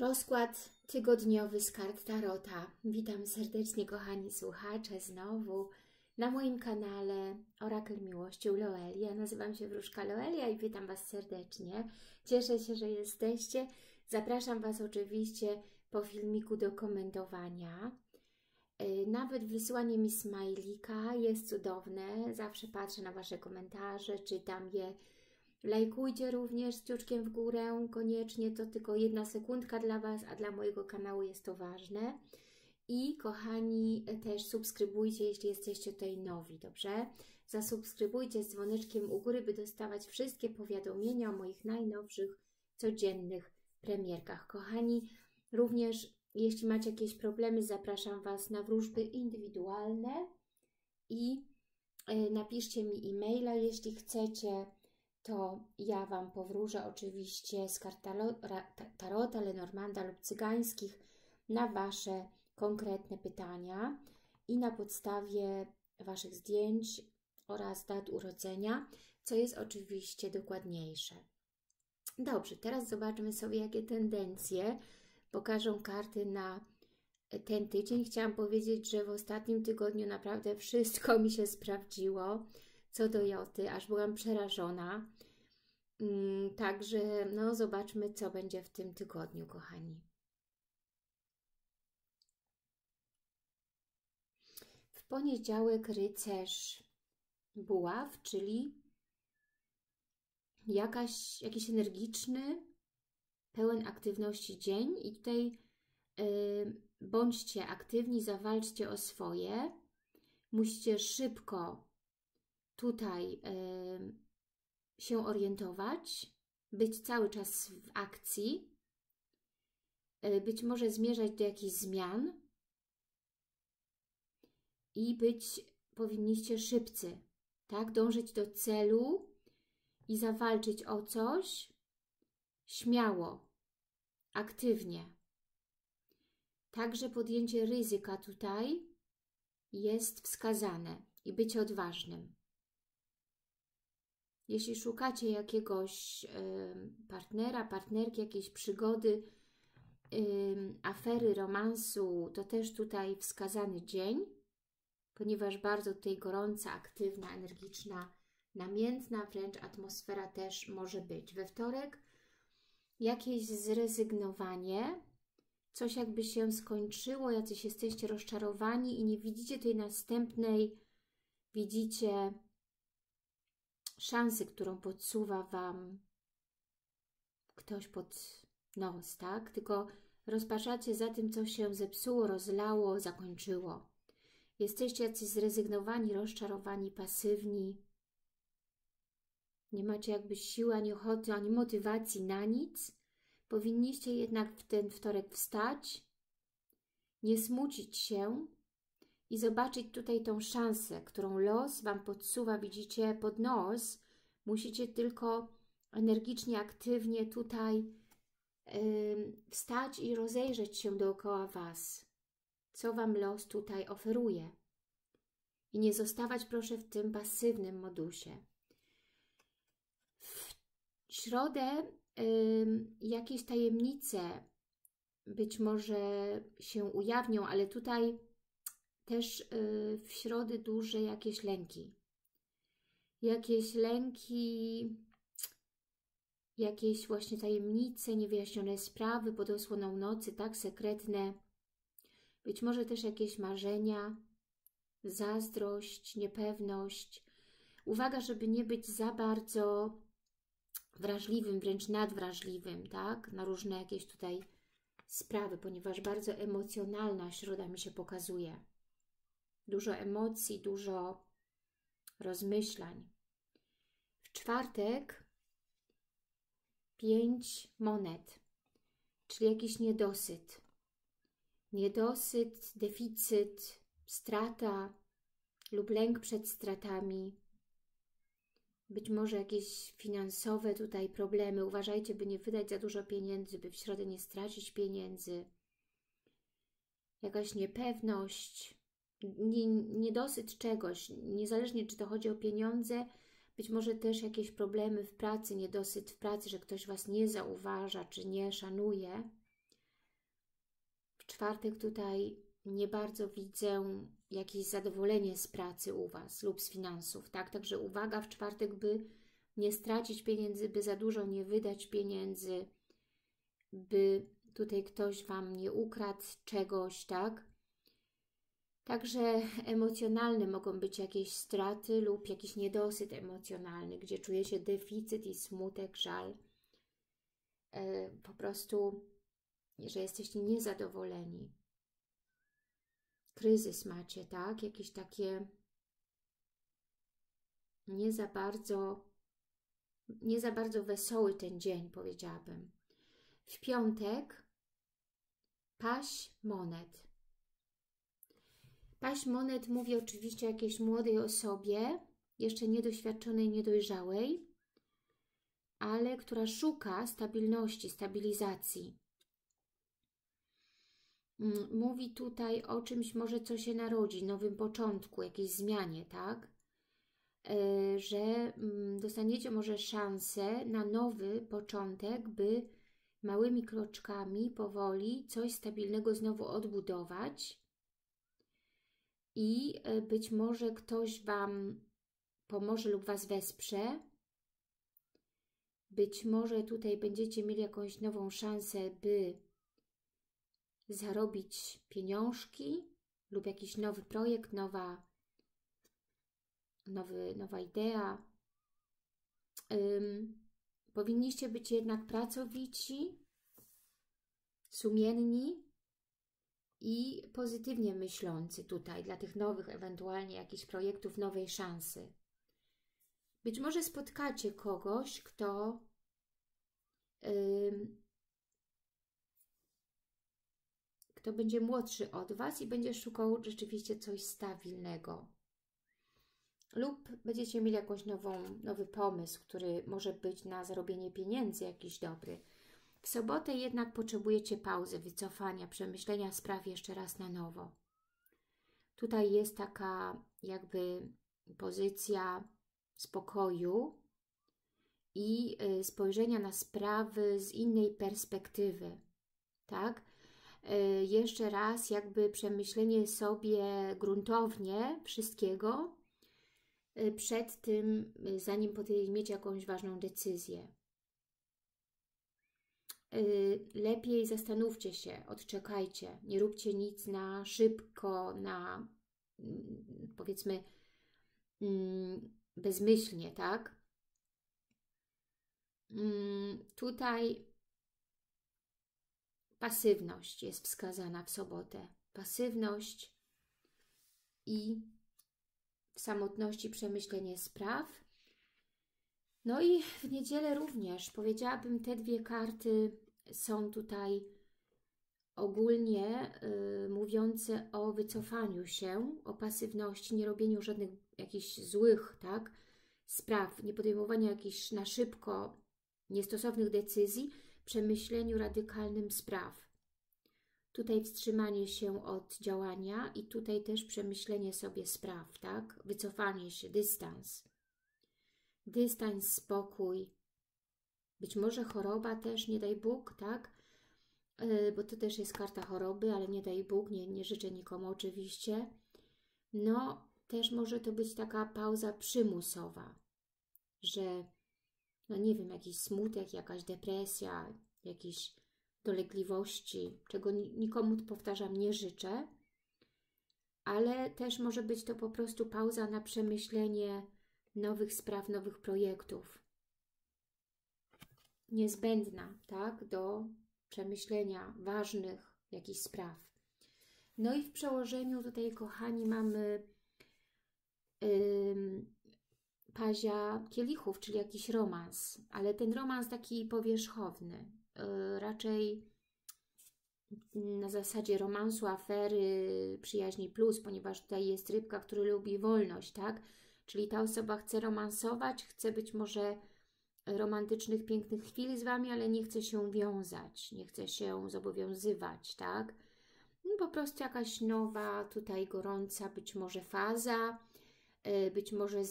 Rozkład tygodniowy z kart Tarota. Witam serdecznie, kochani słuchacze, znowu na moim kanale Orakel Miłości Loelia. Nazywam się Wróżka Loelia i witam Was serdecznie. Cieszę się, że jesteście. Zapraszam Was oczywiście po filmiku do komentowania. Nawet wysyłanie mi smajlika jest cudowne. Zawsze patrzę na Wasze komentarze, czytam je. Lajkujcie również z kciuczkiem w górę, koniecznie, to tylko 1 sekundka dla Was, a dla mojego kanału jest to ważne. I kochani, też subskrybujcie, jeśli jesteście tutaj nowi, dobrze? Zasubskrybujcie z dzwoneczkiem u góry, by dostawać wszystkie powiadomienia o moich najnowszych, codziennych premierkach. Kochani, również jeśli macie jakieś problemy, zapraszam Was na wróżby indywidualne i napiszcie mi e-maila, jeśli chcecie. To ja Wam powróżę oczywiście z kart Tarota, Lenormanda lub Cygańskich na Wasze konkretne pytania i na podstawie Waszych zdjęć oraz dat urodzenia, co jest oczywiście dokładniejsze. Dobrze, teraz zobaczmy sobie, jakie tendencje pokażą karty na ten tydzień. Chciałam powiedzieć, że w ostatnim tygodniu naprawdę wszystko mi się sprawdziło. Co do joty, aż byłam przerażona. Także no, zobaczmy, co będzie w tym tygodniu, kochani. W poniedziałek rycerz buław, czyli jakiś energiczny, pełen aktywności dzień. I tutaj bądźcie aktywni, zawalczcie o swoje. Musicie szybko tutaj się orientować, być cały czas w akcji, być może zmierzać do jakichś zmian i powinniście szybcy, tak? Dążyć do celu i zawalczyć o coś śmiało, aktywnie. Także podjęcie ryzyka tutaj jest wskazane i być odważnym. Jeśli szukacie jakiegoś partnera, partnerki, jakiejś przygody, afery, romansu, to też tutaj wskazany dzień, ponieważ bardzo tutaj gorąca, aktywna, energiczna, namiętna wręcz atmosfera też może być. We wtorek jakieś zrezygnowanie, coś jakby się skończyło, jacyś jesteście rozczarowani i nie widzicie tej następnej, widzicie szansy, którą podsuwa Wam ktoś pod nos, tak? Tylko rozpaczacie za tym, co się zepsuło, rozlało, zakończyło. Jesteście jacyś zrezygnowani, rozczarowani, pasywni. Nie macie jakby siły, ani ochoty, ani motywacji na nic. Powinniście jednak w ten wtorek wstać, nie smucić się, i zobaczyć tutaj tą szansę, którą los Wam podsuwa, widzicie, pod nos. Musicie tylko energicznie, aktywnie tutaj wstać i rozejrzeć się dookoła Was. Co Wam los tutaj oferuje. I nie zostawać, proszę, w tym pasywnym modusie. W środę jakieś tajemnice być może się ujawnią, ale tutaj też w środę duże jakieś lęki. Jakieś właśnie tajemnice, niewyjaśnione sprawy pod osłoną nocy, tak, sekretne. Być może też jakieś marzenia, zazdrość, niepewność. Uwaga, żeby nie być za bardzo wrażliwym, wręcz nadwrażliwym, tak, na różne jakieś tutaj sprawy, ponieważ bardzo emocjonalna środa mi się pokazuje. Dużo emocji, dużo rozmyślań. W czwartek 5 monet, czyli jakiś niedosyt. Niedosyt, deficyt, strata lub lęk przed stratami. Być może jakieś finansowe tutaj problemy. Uważajcie, by nie wydać za dużo pieniędzy, by w środę nie stracić pieniędzy. Jakaś niepewność. Niedosyt czegoś, niezależnie czy to chodzi o pieniądze, być może też jakieś problemy w pracy, niedosyt w pracy, że ktoś Was nie zauważa, czy nie szanuje. czwartek tutaj nie bardzo widzę jakieś zadowolenie z pracy u Was lub z finansów, tak? Także uwaga w czwartek, by nie stracić pieniędzy, by za dużo nie wydać pieniędzy, by tutaj ktoś Wam nie ukradł czegoś, tak? Także emocjonalne mogą być jakieś straty lub jakiś niedosyt emocjonalny, gdzie czuje się deficyt i smutek, żal. Po prostu, że jesteście niezadowoleni. Kryzys macie, tak? Jakieś takie nie za bardzo wesoły ten dzień, powiedziałabym. W piątek paść monet. Paść monet mówi oczywiście o jakiejś młodej osobie, jeszcze niedoświadczonej, niedojrzałej, ale która szuka stabilności, stabilizacji. Mówi tutaj o czymś, może co się narodzi, nowym początku, jakiejś zmianie, tak? Że dostaniecie może szansę na nowy początek, by małymi kroczkami powoli coś stabilnego znowu odbudować i być może ktoś Wam pomoże lub Was wesprze. Być może tutaj będziecie mieli jakąś nową szansę, by zarobić pieniążki lub jakiś nowy projekt, nowa idea. Powinniście być jednak pracowici, sumienni i pozytywnie myślący tutaj dla tych nowych, ewentualnie jakichś projektów, nowej szansy. Być może spotkacie kogoś, kto kto będzie młodszy od Was i będzie szukał rzeczywiście coś stabilnego. Lub będziecie mieli jakąś nowy pomysł, który może być na zarobienie pieniędzy jakiś dobry. W sobotę jednak potrzebujecie pauzy, wycofania, przemyślenia spraw jeszcze raz na nowo. Tutaj jest taka jakby pozycja spokoju i spojrzenia na sprawy z innej perspektywy, tak? Jeszcze raz jakby przemyślenie sobie gruntownie wszystkiego przed tym, zanim podejmiecie jakąś ważną decyzję. Lepiej zastanówcie się, odczekajcie, nie róbcie nic na szybko, na powiedzmy bezmyślnie, tak? Tutaj pasywność jest wskazana w sobotę. Pasywność i w samotności przemyślenie spraw. No i w niedzielę również, powiedziałabym, te dwie karty są tutaj ogólnie mówiące o wycofaniu się, o pasywności, nie robieniu żadnych jakichś złych, tak, spraw, nie podejmowania jakichś na szybko niestosownych decyzji, przemyśleniu radykalnym spraw. Tutaj wstrzymanie się od działania i tutaj też przemyślenie sobie spraw, tak? Wycofanie się, dystans. Dystans, spokój. Być może choroba też, nie daj Bóg, tak? Bo to też jest karta choroby, ale nie daj Bóg, nie życzę nikomu oczywiście. No, też może to być taka pauza przymusowa, że no nie wiem, jakiś smutek, jakaś depresja, jakieś dolegliwości, czego nikomu, powtarzam, nie życzę, ale też może być to po prostu pauza na przemyślenie nowych spraw, nowych projektów. Niezbędna, tak, do przemyślenia ważnych jakichś spraw. No i w przełożeniu tutaj, kochani, mamy pazia kielichów, czyli jakiś romans, ale ten romans taki powierzchowny, raczej na zasadzie romansu, afery, przyjaźni plus, ponieważ tutaj jest rybka, która lubi wolność, tak? Czyli ta osoba chce romansować, chce być może romantycznych, pięknych chwil z Wami, ale nie chce się wiązać, nie chce się zobowiązywać, tak? No, po prostu jakaś nowa, tutaj gorąca być może faza. Być może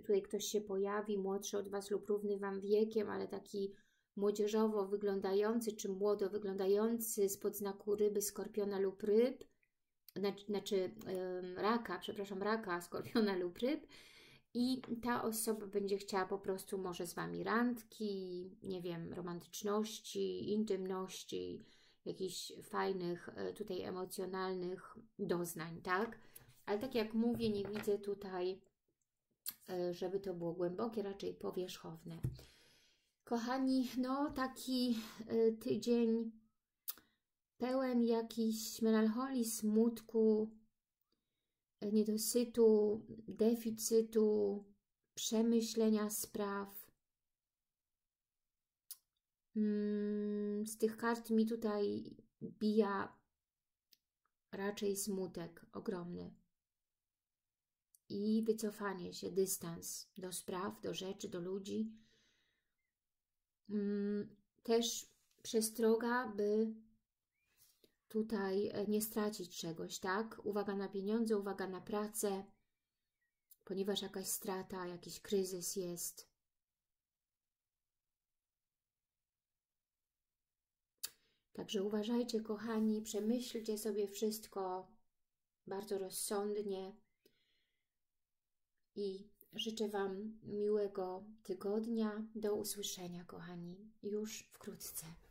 tutaj ktoś się pojawi, młodszy od Was lub równy Wam wiekiem, ale taki młodzieżowo wyglądający czy młodo wyglądający spod znaku ryby, skorpiona lub ryb, raka, skorpiona lub ryb, i ta osoba będzie chciała po prostu może z Wami randki, nie wiem, romantyczności, intymności, jakichś fajnych tutaj emocjonalnych doznań, tak? Ale tak jak mówię, nie widzę tutaj, żeby to było głębokie, raczej powierzchowne. Kochani, no taki tydzień pełen jakichś melancholii, smutku, niedosytu, deficytu, przemyślenia spraw. Z tych kart mi tutaj bija raczej smutek ogromny i wycofanie się, dystans do spraw, do rzeczy, do ludzi. Też przestroga, by tutaj nie stracić czegoś, tak? Uwaga na pieniądze, uwaga na pracę, ponieważ jakaś strata, jakiś kryzys jest. Także uważajcie, kochani, przemyślcie sobie wszystko bardzo rozsądnie i życzę Wam miłego tygodnia. Do usłyszenia, kochani, już wkrótce.